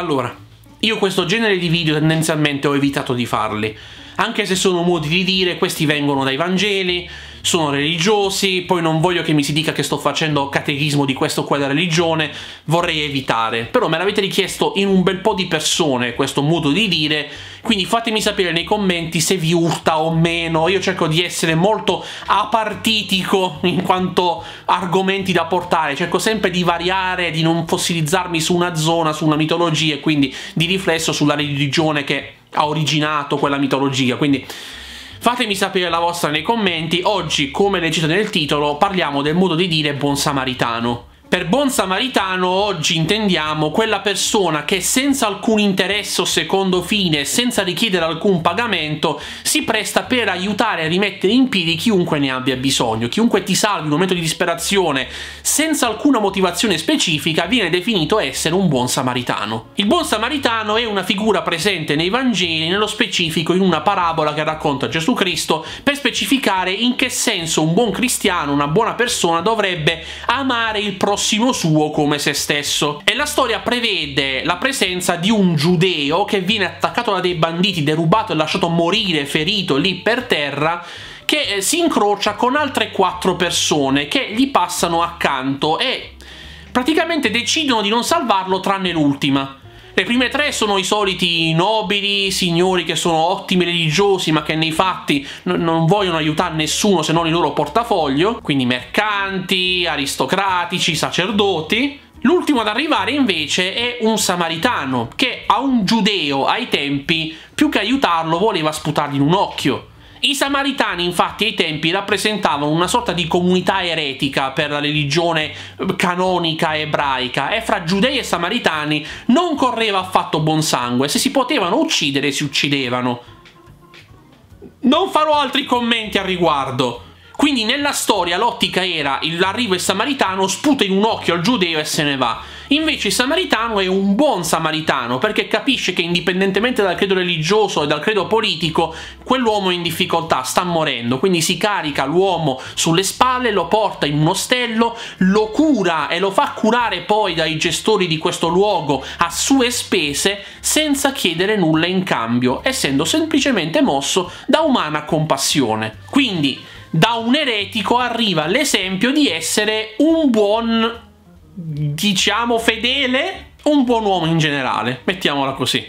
Allora, io questo genere di video tendenzialmente ho evitato di farli, anche se sono modi di dire, questi vengono dai Vangeli, sono religiosi, poi non voglio che mi si dica che sto facendo catechismo di questo o quella religione, vorrei evitare. Però me l'avete richiesto in un bel po' di persone questo modo di dire, quindi fatemi sapere nei commenti se vi urta o meno. Io cerco di essere molto apartitico in quanto argomenti da portare, cerco sempre di variare, di non fossilizzarmi su una zona, su una mitologia, e quindi di riflesso sulla religione che ha originato quella mitologia. Quindi fatemi sapere la vostra nei commenti. Oggi, come leggete nel titolo, parliamo del modo di dire buon samaritano. Per buon samaritano oggi intendiamo quella persona che senza alcun interesse o secondo fine, senza richiedere alcun pagamento, si presta per aiutare a rimettere in piedi chiunque ne abbia bisogno. Chiunque ti salvi in un momento di disperazione senza alcuna motivazione specifica viene definito essere un buon samaritano. Il buon samaritano è una figura presente nei Vangeli, nello specifico in una parabola che racconta Gesù Cristo, per specificare in che senso un buon cristiano, una buona persona, dovrebbe amare il prossimo suo come se stesso. E la storia prevede la presenza di un giudeo che viene attaccato da dei banditi, derubato e lasciato morire, ferito lì per terra, che si incrocia con altre 4 persone che gli passano accanto e praticamente decidono di non salvarlo tranne l'ultima. Le prime 3 sono i soliti nobili, signori che sono ottimi religiosi ma che nei fatti non vogliono aiutare nessuno se non il loro portafoglio, quindi mercanti, aristocratici, sacerdoti. L'ultimo ad arrivare invece è un samaritano che a un giudeo ai tempi più che aiutarlo voleva sputargli in un occhio. I samaritani infatti ai tempi rappresentavano una sorta di comunità eretica per la religione canonica ebraica e fra giudei e samaritani non correva affatto buon sangue, se si potevano uccidere si uccidevano. Non farò altri commenti al riguardo. Quindi nella storia l'ottica era: l'arrivo il samaritano, sputa in un occhio al giudeo e se ne va. Invece il samaritano è un buon samaritano perché capisce che indipendentemente dal credo religioso e dal credo politico quell'uomo è in difficoltà, sta morendo, quindi si carica l'uomo sulle spalle, lo porta in un ostello, lo cura e lo fa curare poi dai gestori di questo luogo a sue spese senza chiedere nulla in cambio, essendo semplicemente mosso da umana compassione. Quindi da un eretico arriva l'esempio di essere un buon, diciamo, fedele, un buon uomo in generale, mettiamola così.